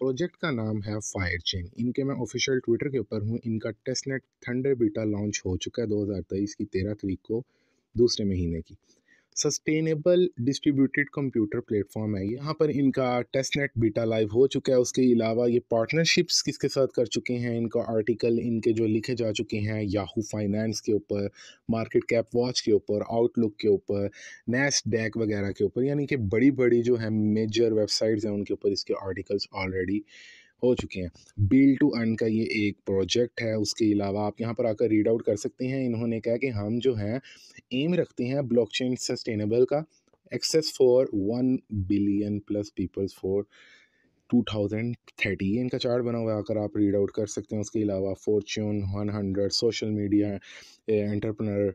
Project का नाम है फायरचेन। इनके मैं ऑफिशियल ट्विटर के ऊपर हूँ। इनका टेस्टनेट थंडर बीटा लॉन्च हो चुका है 2023 की 13 तारीख को, दूसरे महीने की। सस्टेनेबल डिस्ट्रीब्यूटेड कंप्यूटर प्लेटफॉर्म है। यहाँ पर इनका टेस्टनेट बीटा लाइव हो चुका है। उसके अलावा ये पार्टनरशिप्स किसके साथ कर चुके हैं, इनका आर्टिकल इनके जो लिखे जा चुके हैं याहू फाइनेंस के ऊपर, मार्केट कैप वॉच के ऊपर, आउटलुक के ऊपर, नैस्डैक वगैरह के ऊपर, यानी कि बड़ी बड़ी जो है मेजर वेबसाइट्स हैं उनके ऊपर इसके आर्टिकल्स ऑलरेडी हो चुके हैं। बिल्ड टू अर्न का ये एक प्रोजेक्ट है। उसके अलावा आप यहाँ पर आकर रीड आउट कर सकते हैं। इन्होंने कहा कि हम जो हैं एम रखते हैं ब्लॉकचेन सस्टेनेबल का, access for 1 billion plus peoples for 2030। ये इनका चार्ट बना हुआ है, आकर आप रीड आउट कर सकते हैं। उसके अलावा फॉर्च्यून 100, सोशल मीडिया एंटरप्रेन्योर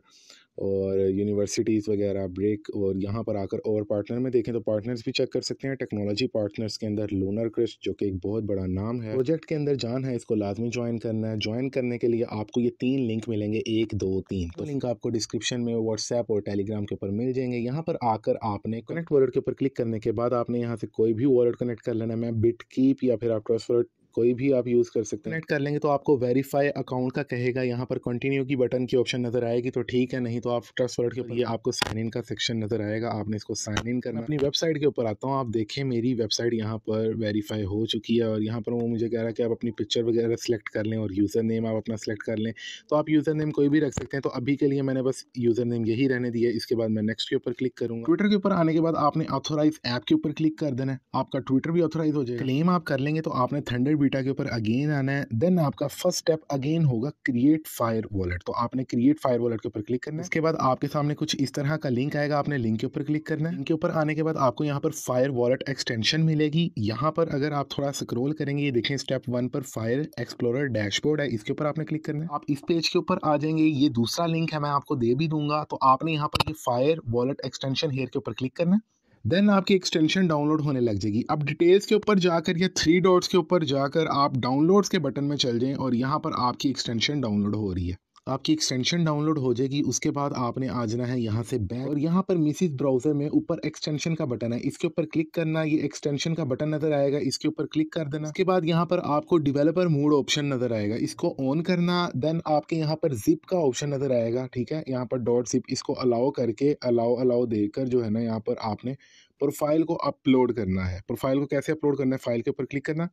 और यूनिवर्सिटीज़ वगैरह ब्रेक। और यहाँ पर आकर और पार्टनर में देखें तो पार्टनर्स भी चेक कर सकते हैं। टेक्नोलॉजी पार्टनर्स के अंदर लूनर क्रस्ट जो कि एक बहुत बड़ा नाम है, प्रोजेक्ट के अंदर जान है, इसको लाजमी ज्वाइन करना है। ज्वाइन करने के लिए आपको ये 3 लिंक मिलेंगे, 1, 2, 3। तो लिंक आपको डिस्क्रिप्शन में व्हाट्सएप और टेलीग्राम के ऊपर मिल जाएंगे। यहाँ पर आकर आपने कनेक्ट वॉलेट के ऊपर क्लिक करने के बाद आपने यहाँ से कोई भी वॉलेट कनेक्ट कर लेना। मैं बिटकीप या फिर आप क्रॉसवर्ड कोई भी आप यूज़ कर सकते हैं। कनेक्ट कर लेंगे तो आपको वेरीफाई अकाउंट का कहेगा, यहाँ पर कंटिन्यू की बटन की ऑप्शन नजर आएगी तो ठीक है, नहीं तो आप ट्रस्टवर्ड के लिए आपको साइन इन का सेक्शन नजर आएगा, आपने इसको साइन इन करना। अपनी वेबसाइट के ऊपर आता हूँ, आप देखें मेरी वेबसाइट यहाँ पर वेरीफाई हो चुकी है। और यहाँ पर वो मुझे कह रहा है कि आप अपनी पिक्चर वगैरह सेलेक्ट कर लें और यूज़र नेम आप अपना सेलेक्ट कर लें। तो आप यूज़र नेम कोई भी रख सकते हैं। तो अभी के लिए मैंने बस यूज़र नेम यही रहने दिया। इसके बाद मैं नेक्स्ट के ऊपर क्लिक करूँगा। ट्विटर के ऊपर आने के बाद आपने ऑथोराइज ऐप के ऊपर क्लिक कर देना है, आपका ट्विटर भी ऑथोराइज हो जाएगा। क्लेम आप कर लेंगे तो आपने थंडर बीटा के ऊपर अगेन आना है। देन आपका फर्स्ट स्टेप अगेन होगा क्रिएट फायर वॉलेट। तो आपने क्रिएट फायर वॉलेट के ऊपर क्लिक करना है। इसके बाद आपके सामने कुछ इस तरह का लिंक आएगा, आपने लिंक के ऊपर क्लिक करना है। लिंक के ऊपर आने के बाद आपको यहाँ पर फायर वॉलेट एक्सटेंशन मिलेगी। यहाँ पर अगर आप थोड़ा स्क्रॉल करेंगे, ये देखें स्टेप 1 पर फायर एक्सप्लोरर डैशबोर्ड है, इसके ऊपर आपने क्लिक करना है। आप इस पेज के ऊपर आ जाएंगे। ये दूसरा लिंक है, मैं आपको दे भी दूंगा। तो आपने यहाँ पर फायर वॉलेट एक्सटेंशन हेयर के ऊपर क्लिक करना है। देन आपकी एक्सटेंशन डाउनलोड होने लग जाएगी। अब डिटेल्स के ऊपर जाकर या 3 डॉट्स के ऊपर जाकर आप डाउनलोड्स के बटन में चल जाएं और यहाँ पर आपकी एक्सटेंशन डाउनलोड हो रही है। आपकी एक्सटेंशन डाउनलोड हो जाएगी। उसके बाद आपने आ जाना है यहाँ से बैक और यहाँ पर मिसिस ब्राउज़र में ऊपर एक्सटेंशन का बटन है, इसके ऊपर क्लिक करना। ये एक्सटेंशन का बटन नज़र आएगा, इसके ऊपर क्लिक कर देना। उसके बाद यहाँ पर आपको डेवलपर मोड ऑप्शन नज़र आएगा, इसको ऑन करना। देन आपके यहाँ पर जिप का ऑप्शन नज़र आएगा, ठीक है, यहाँ पर .zip, इसको अलाउ करके अलाउ देकर जो है ना यहाँ पर आपने प्रोफाइल को अपलोड करना है। प्रोफाइल को कैसे अपलोड करना है, फाइल के ऊपर क्लिक करना।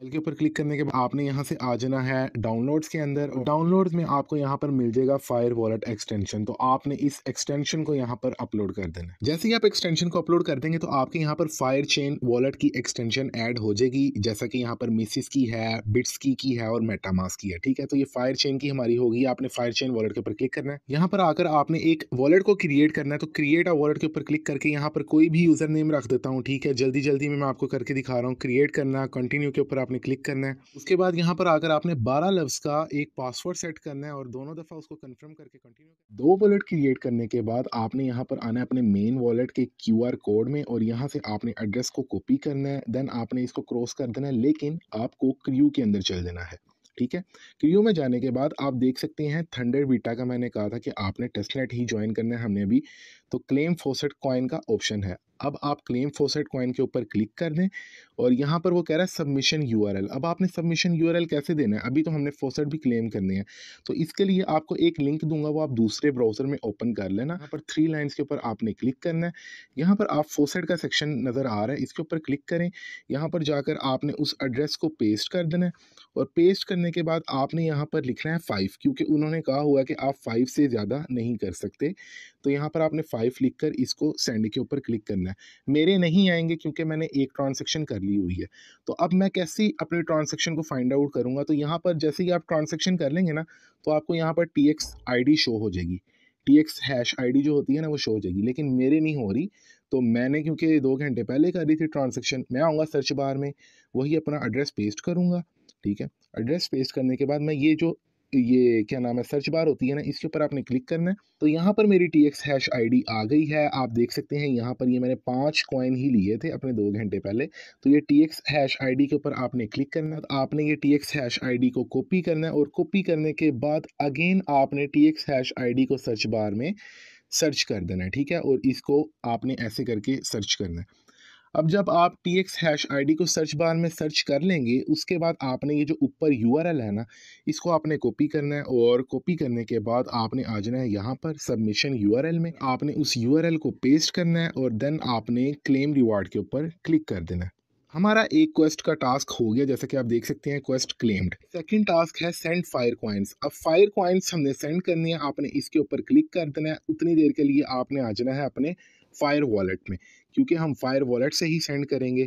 फाइल के ऊपर क्लिक करने के बाद आपने यहाँ से आ जाना है डाउनलोड्स के अंदर। डाउनलोड्स में आपको यहाँ पर मिल जाएगा फायर वॉलेट एक्सटेंशन। तो आपने इस एक्सटेंशन को यहाँ पर अपलोड कर देना। जैसे ही आप एक्सटेंशन को अपलोड कर देंगे तो आपके यहाँ पर फायर चेन वॉलेट की एक्सटेंशन ऐड हो जाएगी, जैसा कि यहाँ पर मिसिस की है, बिट्स की है और मेटामास्क की है, ठीक है। तो ये फायर चेन की हमारी होगी। आपने फायर चेन वॉलेट के ऊपर क्लिक करना है। यहाँ पर आकर आपने एक वॉलेट को क्रिएट करना है। तो क्रिएट अ वॉलेट के ऊपर क्लिक करके यहाँ पर कोई भी यूजर नेम रख देता हूँ, ठीक है, जल्दी में मैं आपको करके दिखा रहा हूँ। क्रिएट करना, कंटिन्यू के ऊपर आपने क्लिक करना है। उसके बाद यहाँ पर आकर आपने 12 लफ्ज का एक पासवर्ड सेट करना है और दोनों दफा उसको कंफर्म करके कंटिन्यू। 2 वॉलेट क्रिएट करने के बाद आपने यहाँ पर आना है अपने मेन वॉलेट के QR कोड में और यहाँ से आपने एड्रेस को कॉपी करना है। देन आपने इसको क्रॉस कर देना है, लेकिन आपको क्यू के अंदर चल देना है, ठीक है। क्यू में जाने के बाद आप देख सकते हैं थंडर बीटा का मैंने कहा था कि आपने टेस्टनेट ही ज्वाइन करना है हमने अभी। तो क्लेम फोसेट कॉइन का ऑप्शन है, अब आप क्लेम फोसेट कॉइन के ऊपर क्लिक कर दें और यहाँ पर वो कह रहा है सबमिशन URL। अब आपने सबमिशन URL कैसे देना है, अभी तो हमने फोसेट भी क्लेम करने हैं। तो इसके लिए आपको एक लिंक दूंगा, वो आप दूसरे ब्राउज़र में ओपन कर लेना। यहाँ पर 3 लाइन्स के ऊपर आपने क्लिक करना है। यहाँ पर आप फोसेट का सेक्शन नज़र आ रहा है, इसके ऊपर क्लिक करें। यहाँ पर जाकर आपने उस एड्रेस को पेस्ट कर देना है और पेस्ट करने के बाद आपने यहाँ पर लिखना है 5, क्योंकि उन्होंने कहा हुआ है कि आप 5 से ज़्यादा नहीं कर सकते। तो यहाँ पर आपने 5 लिखकर इसको सेंड के ऊपर क्लिक करना है। मेरे नहीं आएंगे क्योंकि मैंने एक ट्रांजैक्शन कर ली हुई है। तो अब मैं कैसे अपने ट्रांजैक्शन को फाइंड आउट करूंगा, तो यहाँ पर जैसे ही आप ट्रांजैक्शन कर लेंगे ना तो आपको यहाँ पर TX ID शो हो जाएगी। TX#ID जो होती है ना वो शो हो जाएगी, लेकिन मेरे नहीं हो रही। तो मैंने क्योंकि 2 घंटे पहले कर दी थी ट्रांजैक्शन। मैं आऊँगा सर्च बार में, वही अपना एड्रेस पेस्ट करूँगा, ठीक है। एड्रेस पेस्ट करने के बाद मैं ये क्या नाम है सर्च बार होती है ना, इसके ऊपर आपने क्लिक करना है। तो यहाँ पर मेरी TX#ID आ गई है। आप देख सकते हैं यहाँ पर ये मैंने 5 कॉइन ही लिए थे अपने 2 घंटे पहले। तो ये TX#ID के ऊपर आपने क्लिक करना है। तो आपने ये TX#ID को कॉपी करना है और कॉपी करने के बाद अगेन आपने TX#ID को सर्च बार में सर्च कर देना है, ठीक है। और इसको आपने ऐसे करके सर्च करना है। अब जब आप TX हैश आईडी को सर्च बार में सर्च कर लेंगे, उसके बाद आपने ये जो ऊपर URL है ना, इसको आपने कॉपी करना है और कॉपी करने के बाद आपने आ जाना है यहाँ पर सबमिशन URL में। आपने उस URL को पेस्ट करना है और देन आपने क्लेम रिवार्ड के ऊपर क्लिक कर देना है। हमारा एक क्वेस्ट का टास्क हो गया, जैसे कि आप देख सकते हैं क्वेस्ट क्लेम्ड। सेकंड टास्क है सेंड फायर कॉइंस। अब फायर कॉइंस हमने सेंड करनी है, आपने इसके ऊपर क्लिक कर देना है। उतनी देर के लिए आपने आ जाना है अपने फायर वॉलेट में, क्योंकि हम फायर वॉलेट से ही सेंड करेंगे।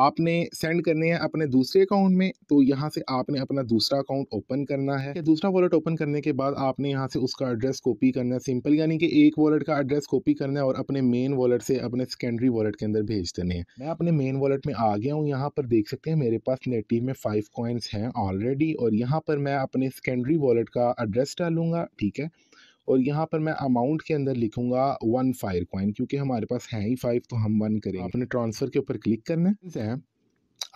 आपने सेंड करने हैं अपने दूसरे अकाउंट में, तो यहाँ से आपने अपना दूसरा अकाउंट ओपन करना है। दूसरा वॉलेट ओपन करने के बाद आपने यहाँ से उसका एड्रेस कॉपी करना है, सिंपल, यानी कि एक वॉलेट का एड्रेस कॉपी करना है और अपने मेन वॉलेट से अपने सेकेंडरी वॉलेट के अंदर भेज देने हैं। मैं अपने मेन वॉलेट में आ गया हूँ, यहाँ पर देख सकते हैं मेरे पास नेटिव में 5 कॉइन्स हैं ऑलरेडी, और यहाँ पर मैं अपने सेकेंडरी वॉलेट का एड्रेस डालूंगा, ठीक है, और यहाँ पर मैं अमाउंट के अंदर लिखूंगा 1 फायर कॉइन, क्योंकि हमारे पास है ही 5 तो हम 1 करेंगे। आपने ट्रांसफ़र के ऊपर क्लिक करना है,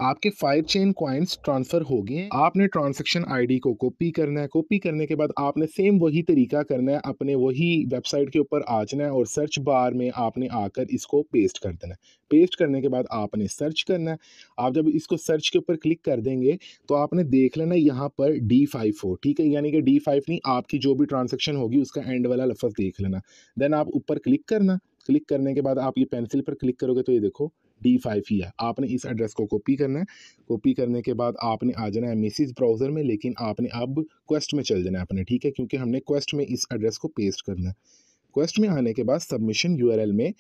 आपके फायर चेन कॉइन्स ट्रांसफ़र हो गए। आपने ट्रांजैक्शन आईडी को कॉपी करना है, कॉपी करने के बाद आपने सेम वही तरीका करना है, अपने वही वेबसाइट के ऊपर आ जाना है और सर्च बार में आपने आकर इसको पेस्ट कर देना है। पेस्ट करने के बाद आपने सर्च करना है। आप जब इसको सर्च के ऊपर क्लिक कर देंगे तो आपने देख लेना यहाँ पर D5 हो, ठीक है, यानी कि D5 नहीं, आपकी जो भी ट्रांजैक्शन होगी उसका एंड वाला लफ्ज़ देख लेना। देन आप ऊपर क्लिक करना, क्लिक करने के बाद आप ये पेंसिल पर क्लिक करोगे तो ये देखो D5 ही है। आपने इस एड्रेस को कॉपी करना है, कॉपी करने के बाद आपने आ जाना है मिसिस ब्राउज़र में, लेकिन आपने अब क्वेस्ट में चल जाना है अपने, ठीक है, क्योंकि हमने क्वेस्ट में इस एड्रेस को पेस्ट करना है। क्वेस्ट में आने के बाद सबमिशन URL में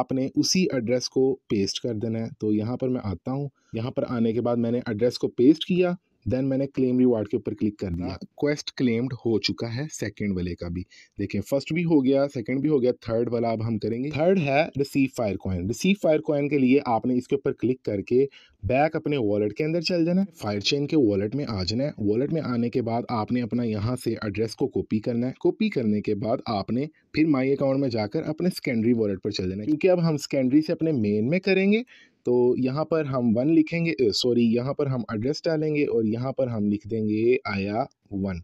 आपने उसी एड्रेस को पेस्ट कर देना है। तो यहाँ पर मैं आता हूँ, यहाँ पर आने के बाद मैंने एड्रेस को पेस्ट किया, देन मैंने क्लेम रिवार्ड के ऊपर क्लिक कर दिया। क्वेस्ट क्लेम्ड हो चुका है, सेकंड वाले का भी देखें, फर्स्ट भी हो गया, सेकंड भी हो गया, थर्ड वाला अब हम करेंगे। थर्ड है receive fire coin. Receive fire coin के लिए आपने इसके ऊपर क्लिक करके बैक अपने वॉलेट के अंदर चल जाना है, फायर चेन के वॉलेट में आ जाना है। वॉलेट में आने के बाद आपने अपना यहाँ से एड्रेस को कॉपी करना है, कॉपी करने के बाद आपने फिर माई अकाउंट में जाकर अपने सेकेंडरी वॉलेट पर चल जाना है, क्योंकि अब हम सेकेंडरी से अपने मेन में करेंगे। तो यहाँ पर हम 1 लिखेंगे, सॉरी, यहाँ पर हम एड्रेस डालेंगे और यहाँ पर हम लिख देंगे आया 1।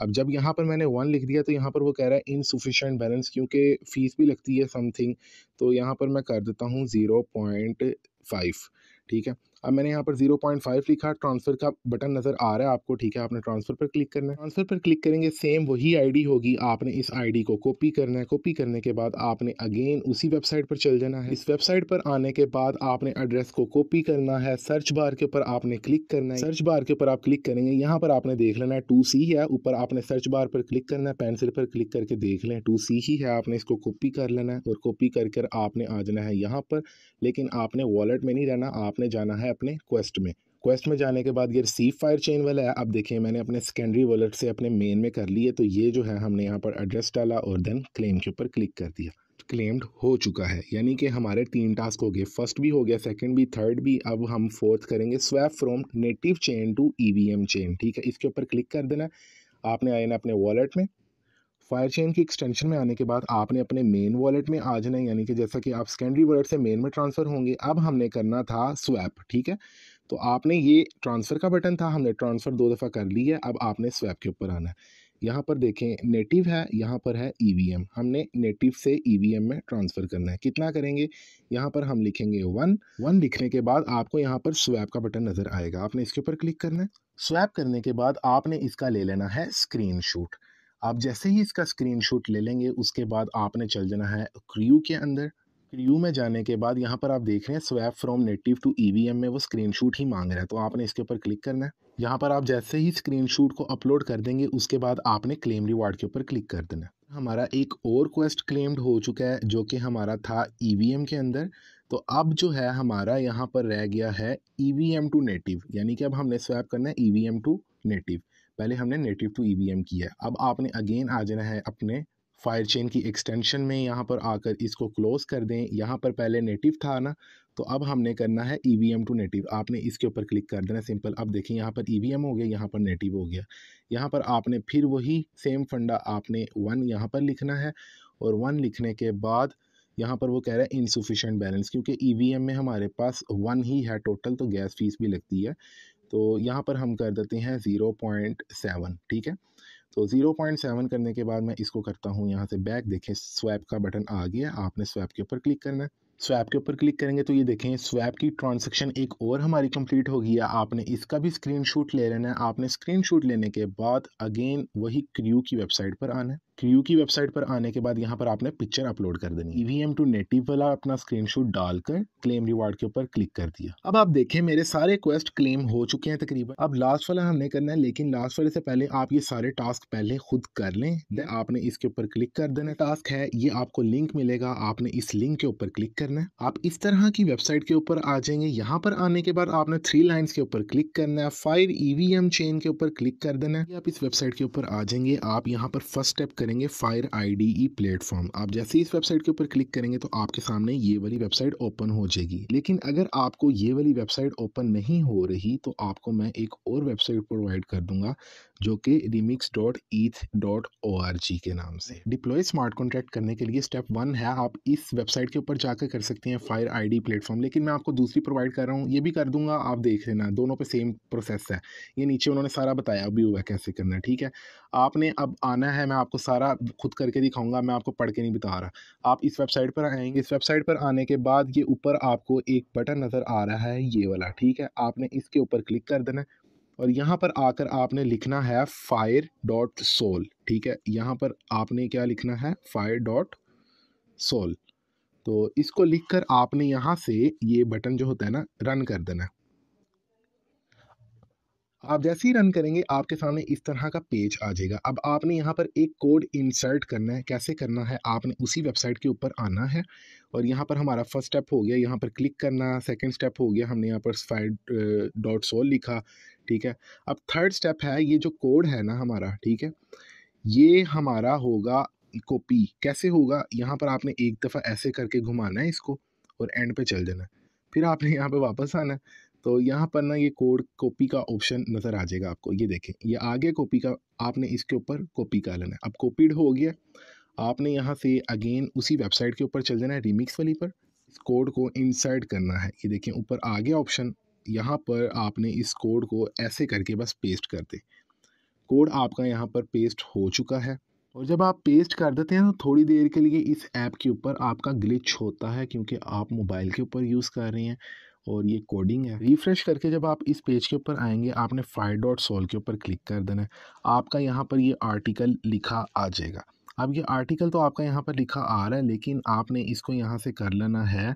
अब जब यहाँ पर मैंने 1 लिख दिया तो यहाँ पर वो कह रहा है इनसफिशेंट बैलेंस, क्योंकि फ़ीस भी लगती है समथिंग, तो यहाँ पर मैं कर देता हूँ 0.5, ठीक है। अब मैंने यहाँ पर 0.5 लिखा, ट्रांसफ़र का बटन नज़र आ रहा है आपको, ठीक है, आपने ट्रांसफ़र पर क्लिक करना है। ट्रांसफ़र पर क्लिक करेंगे, सेम वही आईडी होगी, आपने इस आईडी को कॉपी करना है। कॉपी करने के बाद आपने अगेन उसी वेबसाइट पर चल जाना है। इस वेबसाइट पर आने के बाद आपने एड्रेस को कॉपी करना है, सर्च बार के ऊपर आपने क्लिक करना है। सर्च बार के ऊपर आप क्लिक करेंगे, यहाँ पर आपने देख लेना है 2C है, ऊपर आपने सर्च बार पर क्लिक करना है, पेंसिल पर क्लिक करके देख लें 2C ही है। आपने इसको कॉपी कर लेना है और कॉपी कर कर आपने आ जाना है यहाँ पर, लेकिन आपने वॉलेट में नहीं रहना, आपने जाना है अपने क्वेस्ट में। क्वेस्ट में जाने के बाद ये रिसीव फायर चेन वाला है। अब देखिए मैंने अपने सेकेंडरी वॉलेट से अपने मेन में कर लिए, तो ये जो है हमने यहाँ पर एड्रेस डाला और देन क्लेम के ऊपर क्लिक कर दिया। क्लेम्ड हो चुका है, यानी कि हमारे 3 टास्क हो गए, फर्स्ट भी हो गया, सेकंड भी, थर्ड भी। अब हम फोर्थ करेंगे, swap from native chain to EVM chain, ठीक है, इसके ऊपर क्लिक कर देना। आपने आए ना अपने वॉलेट में, फायर चेन की एक्सटेंशन में आने के बाद आपने अपने मेन वॉलेट में आ जाना है, यानी कि जैसा कि आप सेकेंडरी वॉलेट से मेन में ट्रांसफ़र होंगे। अब हमने करना था स्वैप, ठीक है, तो आपने ये ट्रांसफ़र का बटन था, हमने ट्रांसफ़र 2 दफ़ा कर ली है, अब आपने स्वैप के ऊपर आना है। यहाँ पर देखें नेटिव है, यहाँ पर है EVM, हमने नेटिव से EVM में ट्रांसफ़र करना है। कितना करेंगे, यहाँ पर हम लिखेंगे 1 लिखने के बाद आपको यहाँ पर स्वैप का बटन नज़र आएगा, आपने इसके ऊपर क्लिक करना है। स्वैप करने के बाद आपने इसका ले लेना है स्क्रीनशॉट। आप जैसे ही इसका स्क्रीनशॉट ले लेंगे उसके बाद आपने चल जाना है क्रियो के अंदर। क्रियो में जाने के बाद यहाँ पर आप देख रहे हैं swap from native to EVM में वो स्क्रीनशॉट ही मांग रहा है, तो आपने इसके ऊपर क्लिक करना है। यहाँ पर आप जैसे ही स्क्रीनशॉट को अपलोड कर देंगे उसके बाद आपने क्लेम रिवार्ड के ऊपर क्लिक कर देना। हमारा एक और क्वेस्ट क्लेम्ड हो चुका है, जो कि हमारा था EVM के अंदर। तो अब जो है हमारा यहाँ पर रह गया है EVM टू नेटिव, यानी कि अब हमने स्वैप करना है EVM टू नेटिव। पहले हमने नेटिव टू EVM किया, अब आपने अगेन आ जाना है अपने फायर चेन की एक्सटेंशन में, यहाँ पर आकर इसको क्लोज़ कर दें। यहाँ पर पहले नेटिव था ना, तो अब हमने करना है EVM टू नेटिव, आपने इसके ऊपर क्लिक कर देना, सिंपल। अब देखिए यहाँ पर EVM हो गया, यहाँ पर नेटिव हो गया, यहाँ पर आपने फिर वही सेम फंडा, आपने 1 यहाँ पर लिखना है और 1 लिखने के बाद यहाँ पर वो कह रहा है इनसफिशेंट बैलेंस, क्योंकि EVM में हमारे पास 1 ही है टोटल, तो गैस फीस भी लगती है, तो यहाँ पर हम कर देते हैं 0.7, ठीक है। तो 0.7 करने के बाद मैं इसको करता हूँ यहाँ से बैक, देखें स्वैप का बटन आ गया, आपने स्वैप के ऊपर क्लिक करना है। स्वैप के ऊपर क्लिक करेंगे तो ये देखें स्वैप की ट्रांजैक्शन एक और हमारी कंप्लीट हो गई है। आपने इसका भी स्क्रीनशॉट ले लेना है। आपने स्क्रीनशॉट लेने के बाद अगेन वही क्रियो की वेबसाइट पर आना है। क्रियो की वेबसाइट पर आने के बाद यहाँ पर आपने पिक्चर अपलोड कर देनी है। ईवीएम टू नेटिव वाला अपना स्क्रीनशॉट डालकर क्लेम रिवार्ड के ऊपर क्लिक कर दिया। अब आप देखें मेरे सारे क्वेस्ट क्लेम हो चुके हैं तकरीबन। अब लास्ट वाला हमने करना है, लेकिन लास्ट वाले से पहले आप ये सारे टास्क पहले खुद कर लें। आपने इसके ऊपर क्लिक कर देना। टास्क है ये, आपको लिंक मिलेगा, आपने इस लिंक के ऊपर क्लिक करना है। आप इस तरह की वेबसाइट के ऊपर आ जाएंगे। यहाँ पर आने के बाद आपने 3 लाइन्स के ऊपर क्लिक करना है, 5ire चेन के ऊपर क्लिक कर देना है। आप इस वेबसाइट के ऊपर आ जाएंगे। आप यहाँ पर फर्स्ट स्टेप करेंगे फायर आईडीई प्लेटफॉर्म। आप जैसे इस वेबसाइट के ऊपर क्लिक करेंगे तो आपके सामने ये वाली वेबसाइट ओपन हो जाएगी। लेकिन अगर आपको ये वाली वेबसाइट ओपन नहीं हो रही तो आपको मैं एक और वेबसाइट प्रोवाइड कर दूंगा जो कि remix.eth.org के नाम से। डिप्लॉय स्मार्ट कॉन्ट्रैक्ट करने के लिए स्टेप 1 है, आप इस वेबसाइट के ऊपर जाकर कर सकते हैं फायर आईडी प्लेटफॉर्म। लेकिन मैं आपको दूसरी प्रोवाइड कर रहा हूँ, ये भी कर दूंगा, आप देख लेना, दोनों पे सेम प्रोसेस है। ये नीचे उन्होंने सारा बताया भी हुआ कैसे करना है, ठीक है। आपने अब आना है, मैं आपको सारा खुद करके दिखाऊंगा, मैं आपको पढ़ के नहीं बता रहा। आप इस वेबसाइट पर आएंगे। इस वेबसाइट पर आने के बाद ये ऊपर आपको एक बटन नज़र आ रहा है, ये वाला, ठीक है। आपने इसके ऊपर क्लिक कर देना और यहाँ पर आकर आपने लिखना है fire.sol, ठीक है। यहाँ पर आपने क्या लिखना है, fire.sol। तो इसको लिखकर आपने यहाँ से ये बटन जो होता है ना, रन कर देना। आप जैसे ही रन करेंगे आपके सामने इस तरह का पेज आ जाएगा। अब आपने यहाँ पर एक कोड इंसर्ट करना है। कैसे करना है, आपने उसी वेबसाइट के ऊपर आना है और यहाँ पर हमारा फर्स्ट स्टेप हो गया, यहाँ पर क्लिक करना। सेकंड स्टेप हो गया, हमने यहाँ पर fire.sol लिखा, ठीक है। अब थर्ड स्टेप है, ये जो कोड है ना हमारा, ठीक है, ये हमारा होगा कॉपी। कैसे होगा, यहाँ पर आपने एक दफ़ा ऐसे करके घुमाना है इसको और एंड पे चल जाना। फिर आपने यहाँ पे वापस आना है तो यहाँ पर ना ये कोड कॉपी का ऑप्शन नज़र आ जाएगा आपको। ये देखें, ये आगे कॉपी का, आपने इसके ऊपर कॉपी कर लेना है। अब कॉपीड हो गया। आपने यहाँ से अगेन उसी वेबसाइट के ऊपर चल जाना है, रिमिक्स वाली पर। इस कोड को इंसर्ट करना है, ये देखें ऊपर आ गया ऑप्शन। यहाँ पर आपने इस कोड को ऐसे करके बस पेस्ट कर दें। कोड आपका यहाँ पर पेस्ट हो चुका है और जब आप पेस्ट कर देते हैं तो थोड़ी देर के लिए इस ऐप के ऊपर आपका ग्लिच होता है, क्योंकि आप मोबाइल के ऊपर यूज़ कर रहे हैं और ये कोडिंग है। रिफ़्रेश करके जब आप इस पेज के ऊपर आएंगे आपने fire.sol के ऊपर क्लिक कर देना है। आपका यहाँ पर ये आर्टिकल लिखा आ जाएगा। अब ये आर्टिकल तो आपका यहाँ पर लिखा आ रहा है, लेकिन आपने इसको यहाँ से कर लेना है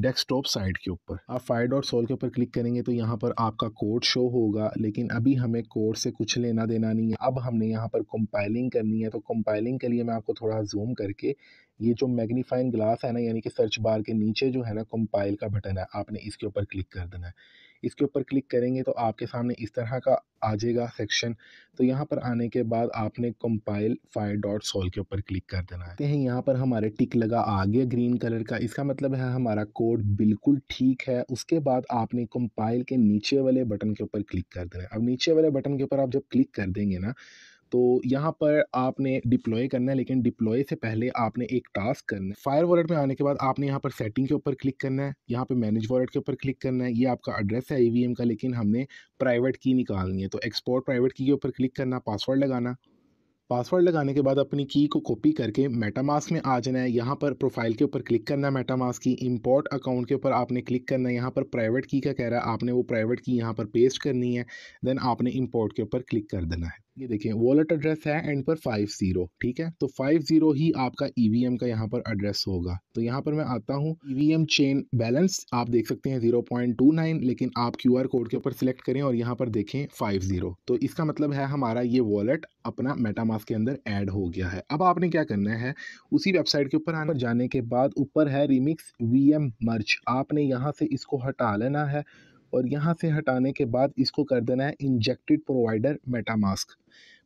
डेस्कटॉप साइड के ऊपर। आप fire.sol के ऊपर क्लिक करेंगे तो यहाँ पर आपका कोड शो होगा, लेकिन अभी हमें कोड से कुछ लेना देना नहीं है। अब हमने यहाँ पर कंपाइलिंग करनी है। तो कंपाइलिंग के लिए मैं आपको थोड़ा जूम करके, ये जो मैग्नीफाइंग ग्लास है ना, यानी कि सर्च बार के नीचे जो है ना कंपाइल का बटन है, आपने इसके ऊपर क्लिक कर देना है। इसके ऊपर क्लिक करेंगे तो आपके सामने इस तरह का आ जाएगा सेक्शन। तो यहाँ पर आने के बाद आपने कंपाइल fire.sol के ऊपर क्लिक कर देना है। देखिए यहाँ पर हमारे टिक लगा आ गया ग्रीन कलर का, इसका मतलब है हमारा कोड बिल्कुल ठीक है। उसके बाद आपने कंपाइल के नीचे वाले बटन के ऊपर क्लिक कर देना है। अब नीचे वाले बटन के ऊपर आप जब क्लिक कर देंगे ना तो यहाँ पर आपने डिप्लॉय करना है, लेकिन डिप्लॉय से पहले आपने एक टास्क करना है। फायर वॉलेट में आने के बाद आपने यहाँ पर सेटिंग के ऊपर क्लिक करना है, यहाँ पे मैनेज वॉलेट के ऊपर क्लिक करना है। ये आपका एड्रेस है ईवीएम का, लेकिन हमने प्राइवेट की निकालनी है तो एक्सपोर्ट प्राइवेट की के ऊपर क्लिक करना, पासवर्ड लगाना। पासवर्ड लगाने के बाद अपनी की को कॉपी करके मेटामास्क में आ जाना है। यहाँ पर प्रोफाइल के ऊपर क्लिक करना है मेटामास्क की, इंपोर्ट अकाउंट के ऊपर आपने क्लिक करना है। यहाँ पर प्राइवेट की का कह रहा है, आपने वो प्राइवेट की यहाँ पर पेस्ट करनी है। देन आपने इंपोर्ट के ऊपर क्लिक कर देना है। ये देखिए वॉलेट एड्रेस है एंड पर 50, ठीक है। तो 50 ही आपका ईवीएम का यहाँ पर एड्रेस होगा। तो यहाँ पर मैं आता हूँ, ईवीएम चेन बैलेंस आप देख सकते हैं 0.29, लेकिन आप QR कोड के ऊपर सिलेक्ट करें और यहाँ पर देखें 50। तो इसका मतलब है हमारा ये वॉलेट अपना मेटामास्क के अंदर ऐड हो गया है। अब आपने क्या करना है, उसी वेबसाइट के ऊपर आने जाने के बाद ऊपर है रिमिक्स वीएम मर्ज, आपने यहाँ से इसको हटा लेना है और यहाँ से हटाने के बाद इसको कर देना है इंजेक्टेड प्रोवाइडर मेटामास्क।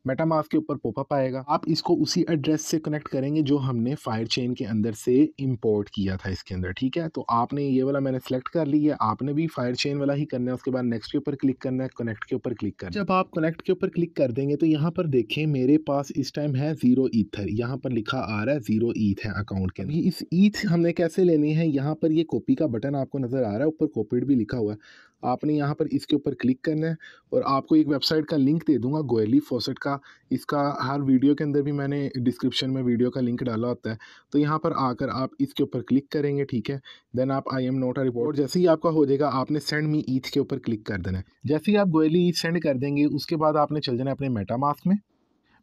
मेटामास्क के ऊपर पॉपअप आएगा। आप इसको उसी एड्रेस से कनेक्ट करेंगे जो हमने फायर चेन के अंदर से इंपोर्ट किया था इसके अंदर, ठीक है। तो आपने ये वाला मैंने सेलेक्ट कर ली है, आपने भी फायर चेन वाला ही करना है। उसके बाद नेक्स्ट के ऊपर क्लिक करना है, कनेक्ट के ऊपर क्लिक करना है। जब आप कनेक्ट के ऊपर क्लिक कर देंगे तो यहाँ पर देखें मेरे पास इस टाइम है 0 ईथर, यहाँ पर लिखा आ रहा है 0 ईथ है अकाउंट के अंदर। इस ईथ हमने कैसे लेनी है, यहाँ पर ये कॉपी का बटन आपको नजर आ रहा है, ऊपर कॉपीड भी लिखा हुआ है। आपने यहाँ पर इसके ऊपर क्लिक करना है और आपको एक वेबसाइट का लिंक दे दूंगा गोयली फॉसेट का। इसका हर वीडियो के अंदर भी मैंने डिस्क्रिप्शन में वीडियो का लिंक डाला होता है। तो यहाँ पर आकर आप इसके ऊपर क्लिक करेंगे, ठीक है। देन आप I am not a report, जैसे ही आपका हो जाएगा आपने सेंड मी ईथ के ऊपर क्लिक कर देना है। जैसे ही आप गोयली ईथ सेंड कर देंगे उसके बाद आपने चल जाना है अपने मेटामास्क में।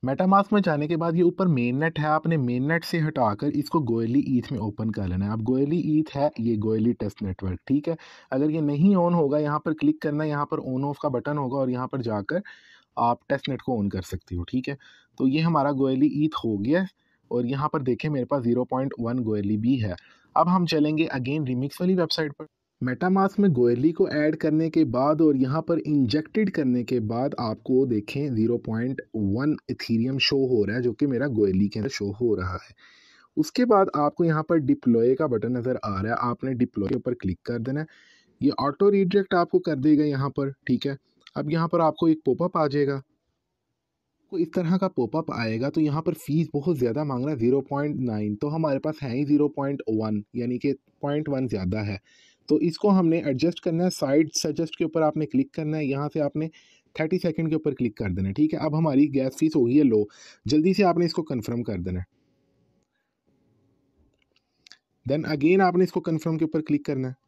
मेटामास्क में जाने के बाद ये ऊपर मेन नेट है, आपने मेन नेट से हटाकर इसको गोयली ईथ में ओपन कर लेना है। अब गोयली ईथ है ये, गोयली टेस्ट नेटवर्क, ठीक है। अगर ये नहीं ऑन होगा यहाँ पर क्लिक करना है, यहाँ पर ऑन ऑफ का बटन होगा और यहाँ पर जाकर आप टेस्ट नेट को ऑन कर सकती हो, ठीक है। तो ये हमारा गोयली ईथ हो गया और यहाँ पर देखें मेरे पास 0.1 गोयली भी है। अब हम चलेंगे अगेन रिमिक्स वाली वेबसाइट पर। मेटामास्क में गोयली को ऐड करने के बाद और यहाँ पर इंजेक्टेड करने के बाद आपको देखें 0.1 इथीरियम शो हो रहा है, जो कि मेरा गोयली के अंदर शो हो रहा है। उसके बाद आपको यहाँ पर डिप्लॉय का बटन नज़र आ रहा है, आपने डिप्लॉय के ऊपर क्लिक कर देना है। ये ऑटो रिडायरेक्ट आपको कर देगा यहाँ पर, ठीक है। अब यहाँ पर आपको एक पॉपअप आ जाएगा, तो इस तरह का पॉपअप आएगा। तो यहाँ पर फीस बहुत ज़्यादा मांग रहा है 0.9, तो हमारे पास है ही 0.1 यानी कि 0.1 ज़्यादा है। तो इसको हमने एडजस्ट करना है, साइड सजेस्ट के ऊपर आपने क्लिक करना है, यहाँ से आपने 30 सेकंड के ऊपर क्लिक कर देना है, ठीक है। अब हमारी गैस फीस होगी है लो, जल्दी से आपने इसको कंफर्म कर देना है। देन अगेन आपने इसको कंफर्म के ऊपर क्लिक करना है।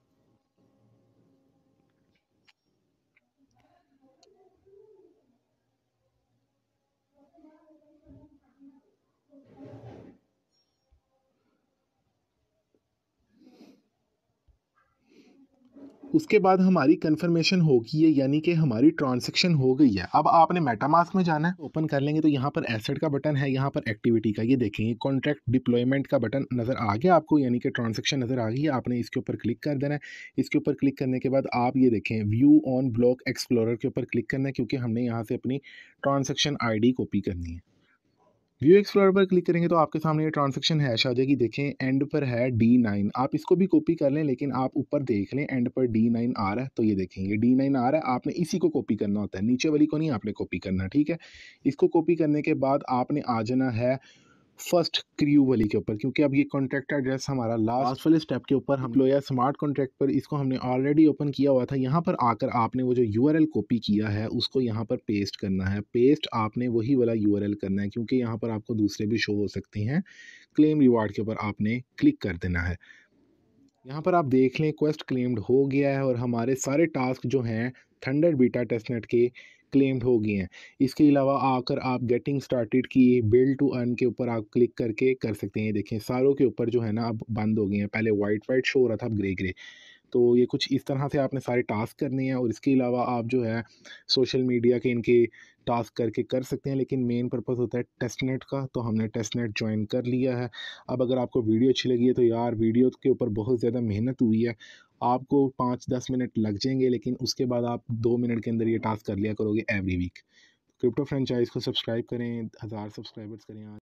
उसके बाद हमारी कंफर्मेशन हो गई है यानी कि हमारी ट्रांजैक्शन हो गई है। अब आपने मेटामास्क में जाना है, ओपन कर लेंगे तो यहाँ पर एसेट का बटन है, यहाँ पर एक्टिविटी का, ये देखेंगे कॉन्ट्रैक्ट डिप्लॉयमेंट का बटन नज़र आ गया आपको, यानी कि ट्रांजैक्शन नज़र आ गई है। आपने इसके ऊपर क्लिक कर देना है। इसके ऊपर क्लिक करने के बाद आप ये देखें व्यू ऑन ब्लॉक एक्सप्लोरर के ऊपर क्लिक करना है, क्योंकि हमने यहाँ से अपनी ट्रांजैक्शन ID कॉपी करनी है। व्यू एक्सप्लोरर पर क्लिक करेंगे तो आपके सामने ये ट्रांजैक्शन हैश आ जाएगी, देखें एंड पर है D9। आप इसको भी कॉपी कर लें, लेकिन आप ऊपर देख लें एंड पर D9 आ रहा है, तो ये देखेंगे D9 आ रहा है। आपने इसी को कॉपी करना होता है, नीचे वाली को नहीं आपने कॉपी करना, ठीक है। इसको कॉपी करने के बाद आपने आ जाना है फर्स्ट क्र्यू वाली के ऊपर, क्योंकि अब ये कॉन्ट्रैक्ट एड्रेस हमारा लास्ट वाले स्टेप के ऊपर हम लोग या स्मार्ट कॉन्ट्रैक्ट पर इसको हमने ऑलरेडी ओपन किया हुआ था। यहाँ पर आकर आपने वो जो URL कॉपी किया है उसको यहाँ पर पेस्ट करना है। पेस्ट आपने वही वाला URL करना है, क्योंकि यहाँ पर आपको दूसरे भी शो हो सकती हैं। क्लेम रिवार्ड के ऊपर आपने क्लिक कर देना है। यहाँ पर आप देख लें क्वेस्ट क्लेम्ड हो गया है और हमारे सारे टास्क जो हैं थंडर बीटा टेस्टनेट के क्लेम्ड हो गए हैं। इसके अलावा आकर आप गेटिंग स्टार्टेड की बिल्ड टू अर्न के ऊपर आप क्लिक करके कर सकते हैं। देखें सारों के ऊपर जो है ना अब बंद हो गए हैं, पहले वाइट शो हो रहा था, अब ग्रे ग्रे। तो ये कुछ इस तरह से आपने सारे टास्क करने हैं और इसके अलावा आप जो है सोशल मीडिया के इनके टास्क करके कर सकते हैं, लेकिन मेन पर्पस होता है टेस्टनेट का। तो हमने टेस्टनेट ज्वाइन कर लिया है। अब अगर आपको वीडियो अच्छी लगी है तो यार वीडियो के ऊपर बहुत ज़्यादा मेहनत हुई है, आपको 5-10 मिनट लग जाएंगे, लेकिन उसके बाद आप 2 मिनट के अंदर ये टास्क कर लिया करोगे एवरी वीक। क्रिप्टो फ्रेंचाइज को सब्सक्राइब करें, 1000 सब्सक्राइबर्स करें।